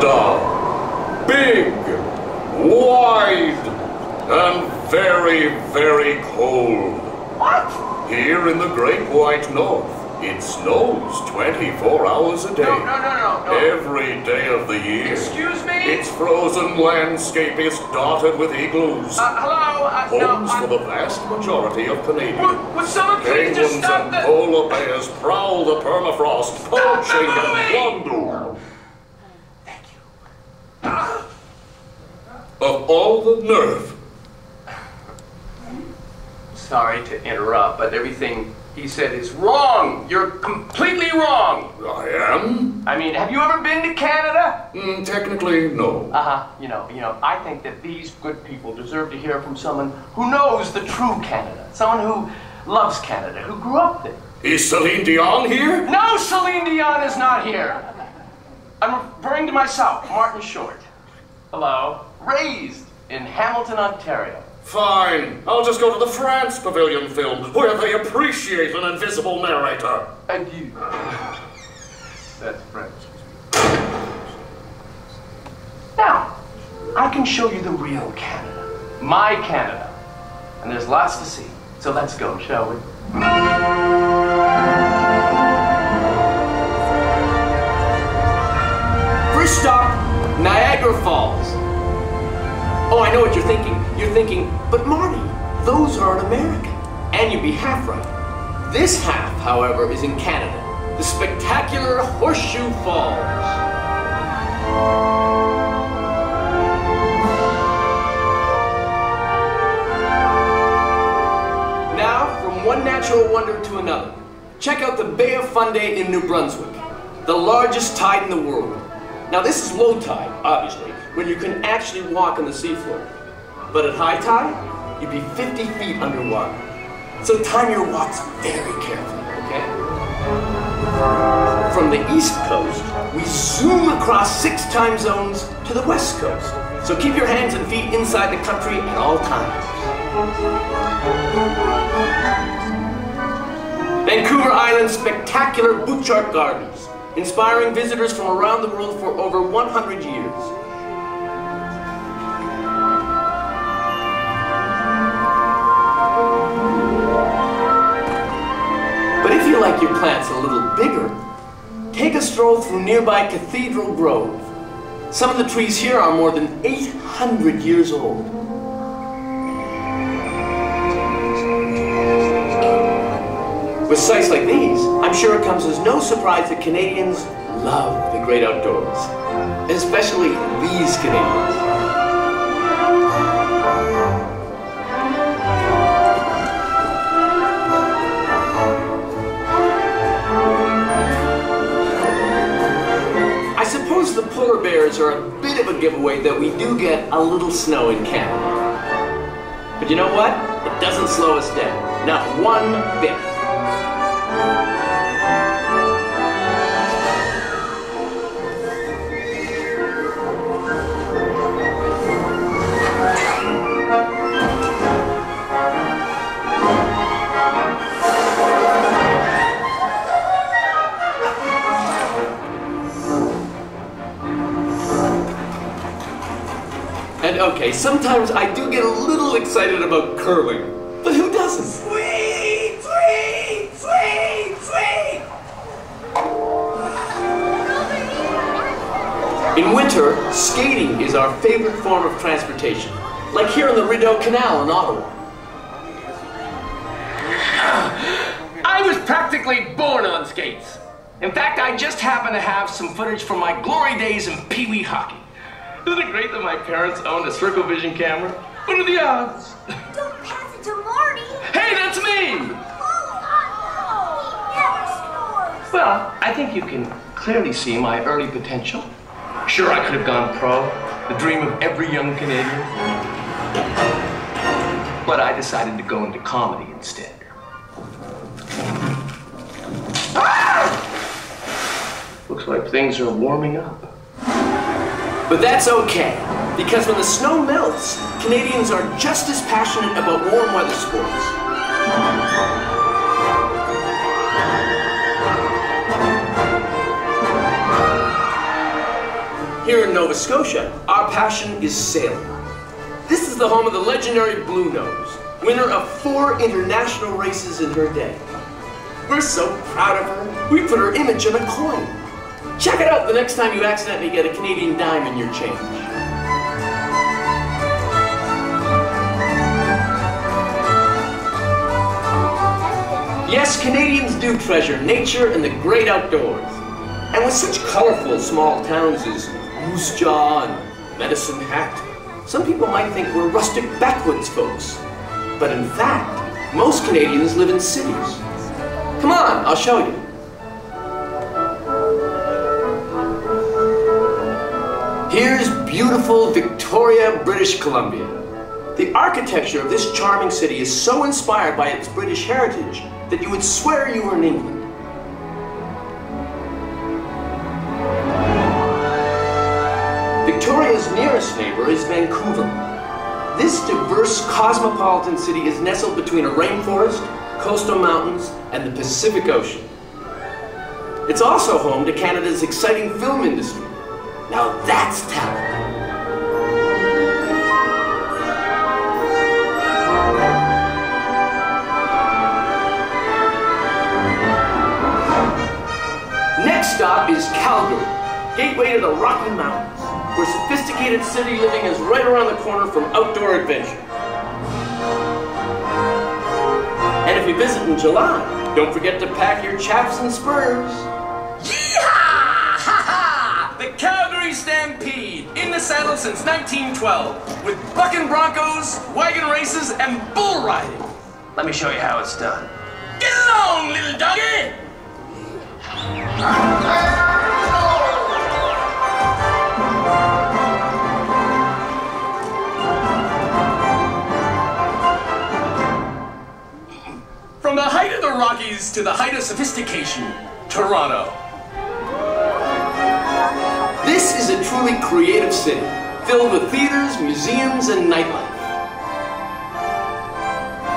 Canada. Big, wide, and very, very cold. What? Here in the Great White North, it snows 24 hours a day. No. Every day of the year. Excuse me? Its frozen landscape is dotted with igloos. Hello? Homes for the vast majority of Canadians. Would someone please just stop the... Penguins and polar bears prowl the permafrost, poaching and plunder. Thank you. Of all the nerve. Sorry to interrupt, but everything he said is wrong. You're completely wrong. I am? I mean, have you ever been to Canada? Technically, no. You know, I think that these good people deserve to hear from someone who knows the true Canada. Someone who loves Canada, who grew up there. Is Celine Dion here? No, Celine Dion is not here. I'm referring to myself, Martin Short. Hello. Raised in Hamilton, Ontario. Fine. I'll just go to the France Pavilion Film, where they appreciate an invisible narrator. And you. That's French. Now, I can show you the real Canada. My Canada. And there's lots to see. So let's go, shall we? First stop, Niagara Falls. Oh, I know what you're thinking. You're thinking, but Marty, those are in America. And you'd be half right. This half, however, is in Canada. The spectacular Horseshoe Falls. Now, from one natural wonder to another. Check out the Bay of Fundy in New Brunswick, the largest tide in the world. Now, this is low tide, obviously, when you can actually walk on the seafloor. But at high tide, you'd be 50 feet underwater. So time your walks very carefully, okay? From the East Coast, we zoom across 6 time zones to the West Coast. So keep your hands and feet inside the country at all times. Vancouver Island's spectacular Butchart Gardens, inspiring visitors from around the world for over 100 years. Like your plants a little bigger, take a stroll through nearby Cathedral Grove. Some of the trees here are more than 800 years old. With sights like these, I'm sure it comes as no surprise that Canadians love the great outdoors, especially these Canadians. Polar bears are a bit of a giveaway that we do get a little snow in Canada. But you know what? It doesn't slow us down. Not one bit. Okay, sometimes I do get a little excited about curling, but who doesn't? Sweet, sweet, sweet, sweet! In winter, skating is our favorite form of transportation, like here on the Rideau Canal in Ottawa. I was practically born on skates. In fact, I just happen to have some footage from my glory days in pee-wee hockey. Isn't it great that my parents owned a Circle Vision camera? What are the odds? Don't pass it to Marty! Hey, that's me! Oh, he never snores! Well, I think you can clearly see my early potential. Sure, I could have gone pro, the dream of every young Canadian. But I decided to go into comedy instead. Ah! Looks like things are warming up. But that's okay, because when the snow melts, Canadians are just as passionate about warm weather sports. here in Nova Scotia, our passion is sailing. This is the home of the legendary Blue Nose, winner of 4 international races in her day. We're so proud of her, we put her image on a coin. Check it out the next time you accidentally get a Canadian dime in your change. Yes, Canadians do treasure nature and the great outdoors. And with such colorful small towns as Moose Jaw and Medicine Hat, some people might think we're rustic backwoods folks. But in fact, most Canadians live in cities. Come on, I'll show you. Here's beautiful Victoria, British Columbia. The architecture of this charming city is so inspired by its British heritage that you would swear you were in England. Victoria's nearest neighbor is Vancouver. This diverse cosmopolitan city is nestled between a rainforest, coastal mountains, and the Pacific Ocean. It's also home to Canada's exciting film industry. Now that's talent. Next stop is Calgary, gateway to the Rocky Mountains, where sophisticated city living is right around the corner from outdoor adventure. And if you visit in July, don't forget to pack your chaps and spurs. Stampede, in the saddle since 1912, with bucking broncos, wagon races, and bull riding. Let me show you how it's done. Get along, little doggy! From the height of the Rockies to the height of sophistication, Toronto. This is a truly creative city, filled with theaters, museums, and nightlife.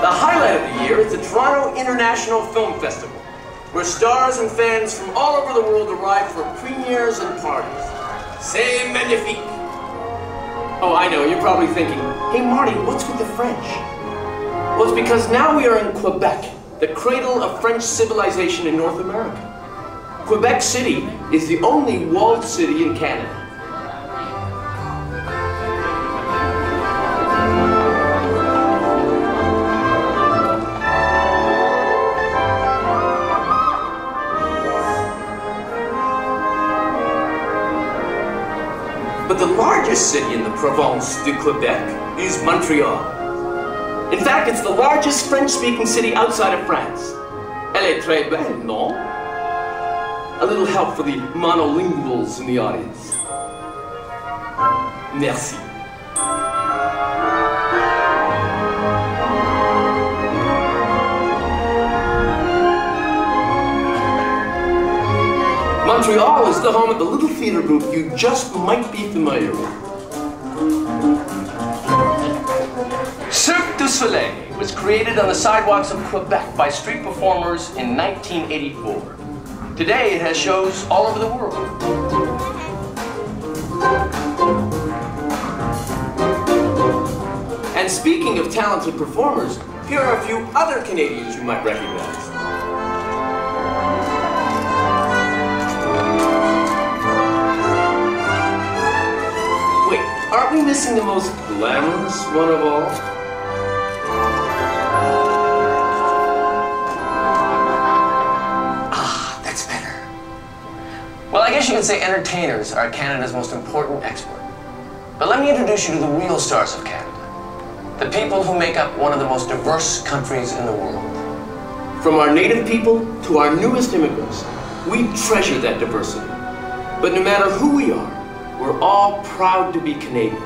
The highlight of the year is the Toronto International Film Festival, where stars and fans from all over the world arrive for premieres and parties. C'est magnifique! Oh, I know, you're probably thinking, hey Marty, what's with the French? Well, it's because now we are in Quebec, the cradle of French civilization in North America. Quebec City is the only walled city in Canada. But the largest city in the province de Quebec is Montreal. In fact, it's the largest French-speaking city outside of France. Elle est très belle, non? A little help for the monolinguals in the audience. Merci. Montreal is the home of the little theater group you just might be familiar with. Cirque du Soleil was created on the sidewalks of Quebec by street performers in 1984. Today, it has shows all over the world. And speaking of talented performers, here are a few other Canadians you might recognize. Wait, aren't we missing the most glamorous one of all? Well, I guess you could say entertainers are Canada's most important export. But let me introduce you to the real stars of Canada, the people who make up one of the most diverse countries in the world. From our native people to our newest immigrants, we treasure that diversity. But no matter who we are, we're all proud to be Canadian.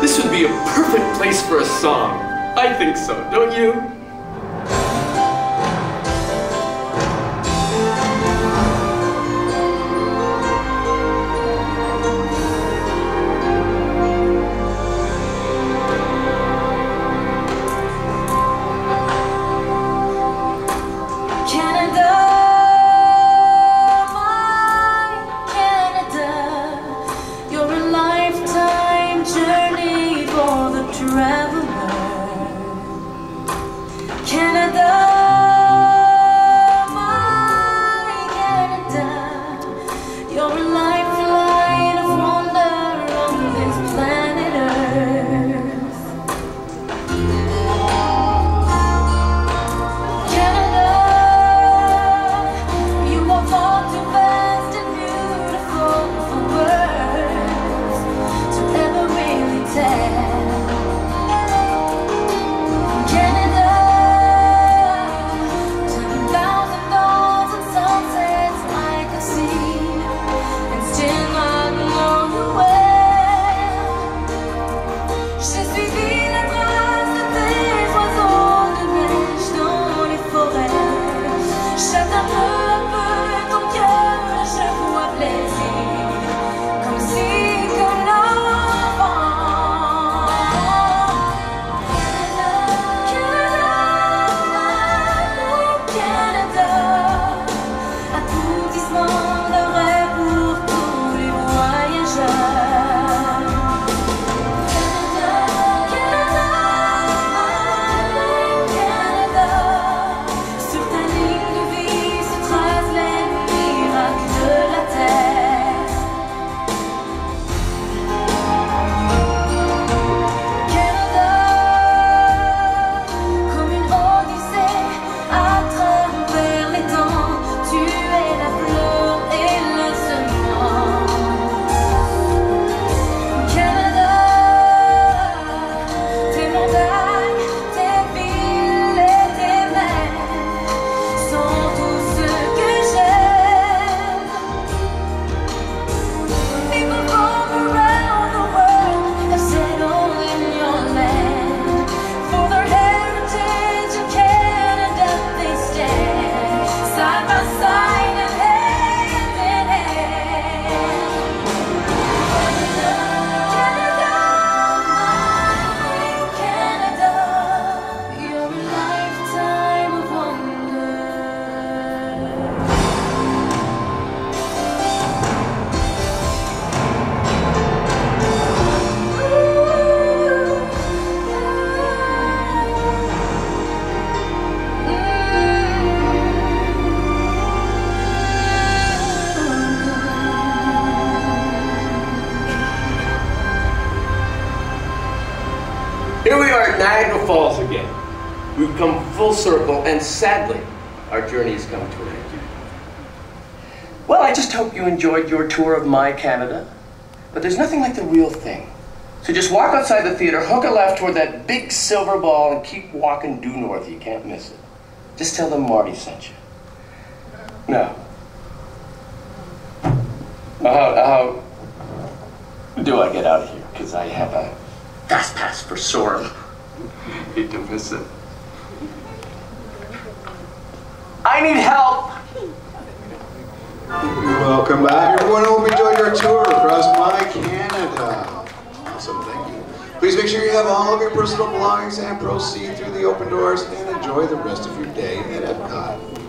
This would be a perfect place for a song. I think so, don't you? Canada, my Here we are at Niagara Falls again. We've come full circle, and sadly, our journey has come to an end. Well, I just hope you enjoyed your tour of my Canada, but there's nothing like the real thing. So just walk outside the theater, hook a left toward that big silver ball, and keep walking due north. You can't miss it. Just tell them Marty sent you. No. How do I get out of here? Because I have a fast pass for Sorum. Hate to miss it. I need help! Welcome back, everyone. I hope you enjoyed our tour across my Canada. Awesome, thank you. Please make sure you have all of your personal belongings and proceed through the open doors and enjoy the rest of your day at Epcot.